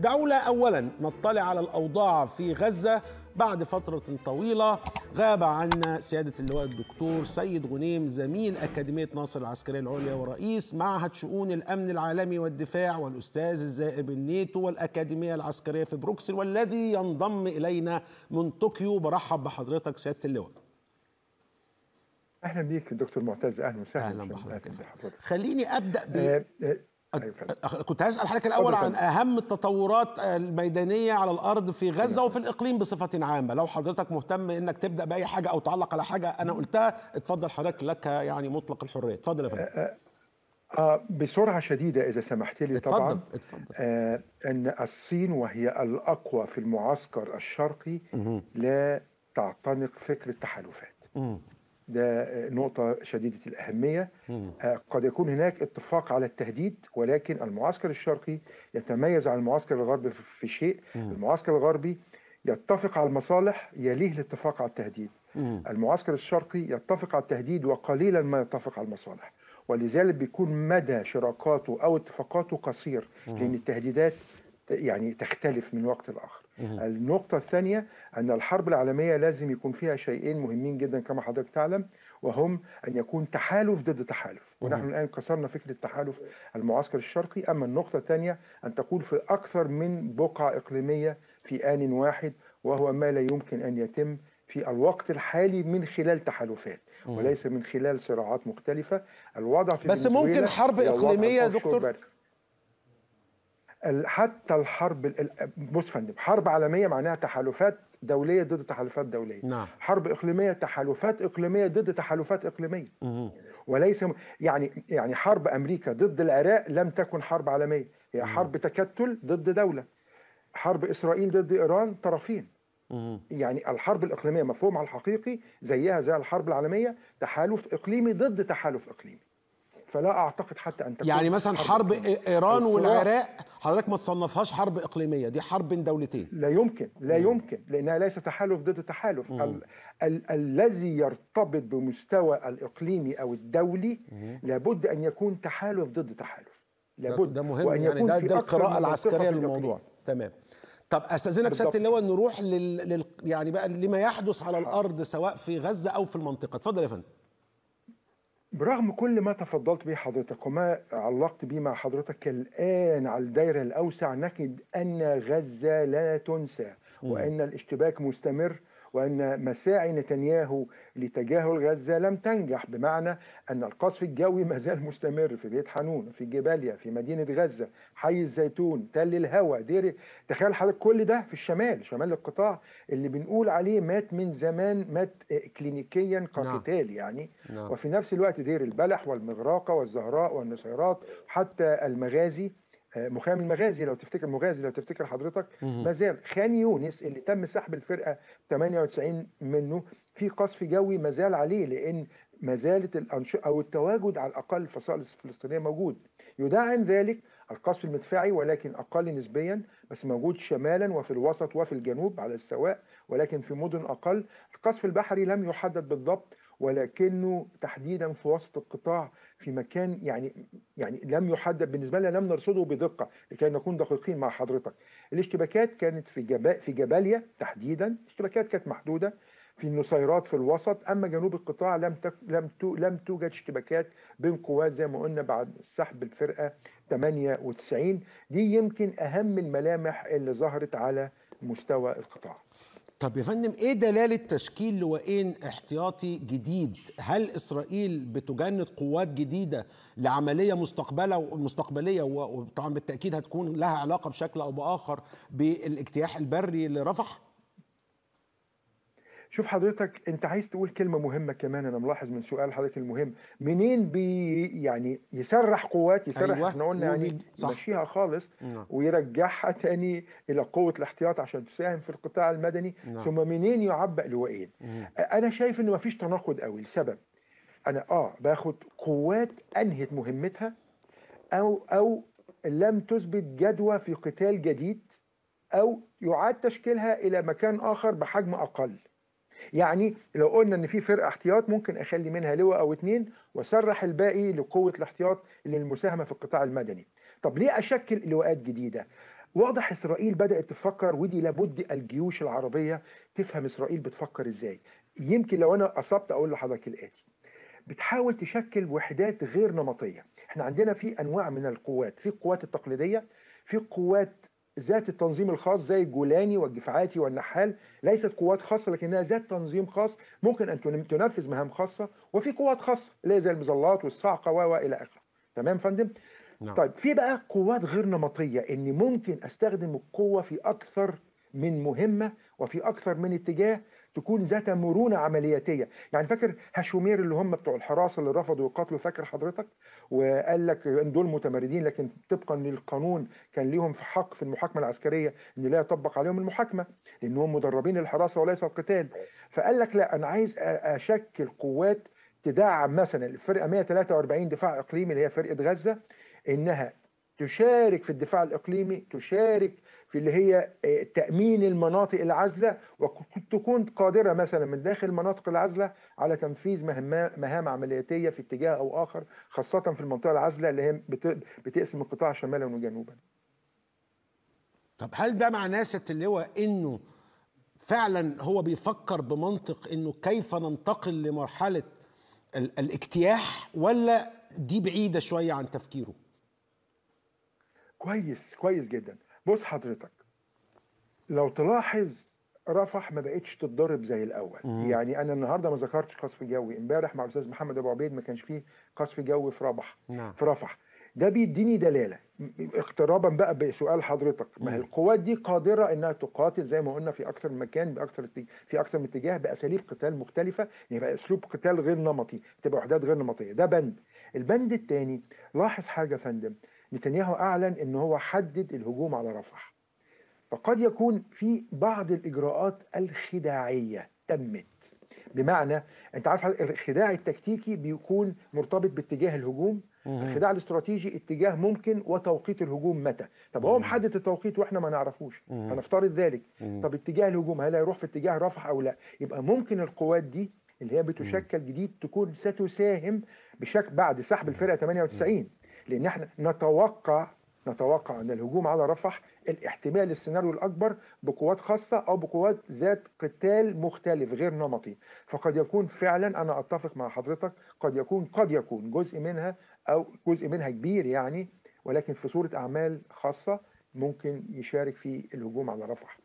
دعونا أولا نطلع على الأوضاع في غزة بعد فترة طويلة غاب عنا سيادة اللواء الدكتور سيد غنيم زميل أكاديمية ناصر العسكرية العليا ورئيس معهد شؤون الأمن العالمي والدفاع والأستاذ الزائب الناتو والأكاديمية العسكرية في بروكسل، والذي ينضم إلينا من طوكيو. برحب بحضرتك سيادة اللواء. أهلا بيك دكتور معتز، أهلا وسهلا. أهلا بحضرتك. خليني أبدأ كنت هسأل حضرتك الأول عن أهم التطورات الميدانية على الأرض في غزة وفي الإقليم بصفة عامة. لو حضرتك مهتم إنك تبدأ بأي حاجة أو تعلق على حاجة أنا قلتها اتفضل حضرتك، لك يعني مطلق الحرية. اتفضل يا فندم. بسرعة شديدة إذا سمحت لي. اتفضل. طبعا اتفضل. أن الصين وهي الأقوى في المعسكر الشرقي لا تعتنق فكر التحالفات. ده نقطة شديدة الأهمية. قد يكون هناك اتفاق على التهديد، ولكن المعسكر الشرقي يتميز عن المعسكر الغربي في شيء. المعسكر الغربي يتفق على المصالح يليه الاتفاق على التهديد. المعسكر الشرقي يتفق على التهديد وقليلا ما يتفق على المصالح، ولذلك بيكون مدى شراكاته أو اتفاقاته قصير، لأن التهديدات يعني تختلف من وقت لآخر. النقطة الثانية أن الحرب العالمية لازم يكون فيها شيئين مهمين جدا كما حضرتك تعلم، وهم أن يكون تحالف ضد تحالف، ونحن الآن كسرنا فكرة التحالف المعسكر الشرقي. أما النقطة الثانية أن تكون في أكثر من بقعة إقليمية في آن واحد، وهو ما لا يمكن أن يتم في الوقت الحالي من خلال تحالفات وليس من خلال صراعات مختلفة. الوضع في بس ممكن حرب إقليمية دكتور. حتى الحرب، بص فندم، حرب عالميه معناها تحالفات دوليه ضد تحالفات دوليه. نعم. حرب اقليميه تحالفات اقليميه ضد تحالفات اقليميه. وليس يعني حرب امريكا ضد العراق لم تكن حرب عالميه، هي حرب تكتل ضد دوله. حرب اسرائيل ضد ايران طرفين. يعني الحرب الاقليميه مفهومها الحقيقي زيها زي الحرب العالميه، تحالف اقليمي ضد تحالف اقليمي. فلا أعتقد حتى أن تكون يعني مثلا حرب إيران والعراق حضرتك ما تصنفهاش حرب إقليمية، دي حرب بين دولتين. لا يمكن، لا يمكن، لأنها ليس تحالف ضد تحالف. الذي يرتبط بمستوى الإقليمي أو الدولي لابد أن يكون تحالف ضد تحالف، لابد. ده مهم، يعني ده القراءة العسكرية للموضوع. تمام. طب استاذنك سياده اللواء نروح يعني بقى لما يحدث على الأرض سواء في غزة أو في المنطقة. اتفضل يا فندم. برغم كل ما تفضلت به حضرتك وما علقت به مع حضرتك الآن على الدائرة الأوسع، نجد أن غزة لا تنسى، وأن الاشتباك مستمر، وأن مساعي نتنياهو لتجاهل غزة لم تنجح، بمعنى أن القصف الجوي ما زال مستمر في بيت حانون، في الجبالية، في مدينة غزة، حي الزيتون، تل الهوى، دير. تخيل حضرتك كل ده في الشمال، شمال القطاع اللي بنقول عليه مات من زمان، مات كلينيكيا كقتال يعني. وفي نفس الوقت دير البلح والمغراقة والزهراء والنصيرات، حتى المغازي، مخيم المغازي لو تفتكر، المغازي لو تفتكر حضرتك، ما زال. خان يونس اللي تم سحب الفرقة 98 منه في قصف جوي ما زال عليه، لأن ما زالت الأنشطة أو التواجد على الأقل الفصائل الفلسطينية موجود. يدعم ذلك القصف المدفعي ولكن أقل نسبيا، بس موجود شمالا وفي الوسط وفي الجنوب على السواء، ولكن في مدن أقل. القصف البحري لم يحدد بالضبط، ولكنه تحديدا في وسط القطاع في مكان يعني لم يحدد بالنسبه لنا، لم نرصده بدقه لكي نكون دقيقين مع حضرتك. الاشتباكات كانت في جباليا تحديدا، الاشتباكات كانت محدوده في النصيرات في الوسط. اما جنوب القطاع لم توجد اشتباكات بين قوات زي ما قلنا بعد سحب الفرقه 98. دي يمكن اهم الملامح اللي ظهرت على مستوى القطاع. طب يا فندم، ايه دلالة تشكيل لواءين احتياطي جديد؟ هل اسرائيل بتجند قوات جديدة لعملية مستقبلية وطبعا بالتأكيد هتكون لها علاقة بشكل او بآخر بالاجتياح البري لرفح؟ شوف حضرتك، انت عايز تقول كلمة مهمة كمان، انا ملاحظ من سؤال حضرتك المهم، منين يعني يسرح قوات، يسرح. أيوة. احنا قلنا يعني يمشيها خالص. ويرجعها تاني الى قوة الاحتياط عشان تساهم في القطاع المدني. ثم منين يعبأ لواءين؟ انا شايف ان مفيش تناقض قوي، لسبب انا باخد قوات انهت مهمتها او لم تثبت جدوى في قتال جديد، او يعاد تشكيلها الى مكان اخر بحجم اقل. يعني لو قلنا ان في فرقه احتياط ممكن اخلي منها لواء او اتنين واسرح الباقي لقوه الاحتياط للمساهمه في القطاع المدني. طب ليه اشكل لواءات جديده؟ واضح إسرائيل بدأت تفكر، ودي لابد الجيوش العربية تفهم إسرائيل بتفكر إزاي. يمكن لو أنا أصبت أقول لحضرتك الآتي: بتحاول تشكل وحدات غير نمطية. احنا عندنا في أنواع من القوات، في القوات التقليدية، في قوات ذات التنظيم الخاص زي الجولاني والجفعاتي والنحال، ليست قوات خاصة لكنها ذات تنظيم خاص ممكن أن تنفذ مهام خاصة، وفي قوات خاصة اللي هي زي المظلات والصاعقة وإلى آخره. تمام فندم؟ نعم. طيب في بقى قوات غير نمطية، إن ممكن أستخدم القوة في أكثر من مهمة وفي أكثر من اتجاه، تكون ذات مرونة عملياتية. يعني فاكر هشومير اللي هم بتوع الحراسة اللي رفضوا يقاتلوا، فاكر حضرتك؟ وقال لك ان دول متمردين، لكن طبقا للقانون كان ليهم في حق في المحاكمة العسكرية ان لا يطبق عليهم المحاكمة لانهم مدربين للحراسة وليس القتال. فقال لك لا، انا عايز اشكل قوات تدعم مثلا الفرقة 143 دفاع اقليمي اللي هي فرقة غزة، انها تشارك في الدفاع الاقليمي، تشارك في اللي هي تأمين المناطق العزلة، وتكون قادرة مثلا من داخل المناطق العزلة على تنفيذ مهام عملياتية في اتجاه أو آخر، خاصة في المنطقة العزلة اللي هي بتقسم القطاع شمالا وجنوبا. طب هل ده مع ناسة اللواء إنه فعلا هو بيفكر بمنطق إنه كيف ننتقل لمرحلة الاجتياح، ولا دي بعيدة شوية عن تفكيره؟ كويس، كويس جدا. بص حضرتك، لو تلاحظ رفح ما بقتش تتضرب زي الاول. يعني انا النهارده ما ذكرتش قصف جوي، امبارح مع الاستاذ محمد ابو عبيد ما كانش فيه قصف جوي في رفح. في رفح ده بيديني دلاله اقترابا بقى بسؤال حضرتك، ما هي القوات دي قادره انها تقاتل زي ما قلنا في اكثر من مكان، في اكثر من اتجاه، باساليب قتال مختلفه، يبقى يعني اسلوب قتال غير نمطي، تبقى وحدات غير نمطيه. ده بند. البند الثاني، لاحظ حاجه فندم، نتنياهو أعلن إن هو حدد الهجوم على رفح، فقد يكون في بعض الإجراءات الخداعية تمت. بمعنى أنت عارف الخداع التكتيكي بيكون مرتبط باتجاه الهجوم، الخداع الاستراتيجي اتجاه ممكن وتوقيت الهجوم متى. طب هو محدد التوقيت وإحنا ما نعرفوش، هنفترض ذلك. طب اتجاه الهجوم هل هيروح في اتجاه رفح أو لا؟ يبقى ممكن القوات دي اللي هي بتشكل جديد تكون ستساهم بشكل بعد سحب الفرقة 98، لأن احنا نتوقع أن الهجوم على رفح الاحتمال السيناريو الأكبر بقوات خاصة أو بقوات ذات قتال مختلف غير نمطي. فقد يكون فعلا، أنا أتفق مع حضرتك، قد يكون جزء منها أو جزء منها كبير يعني، ولكن في صورة أعمال خاصة ممكن يشارك في الهجوم على رفح.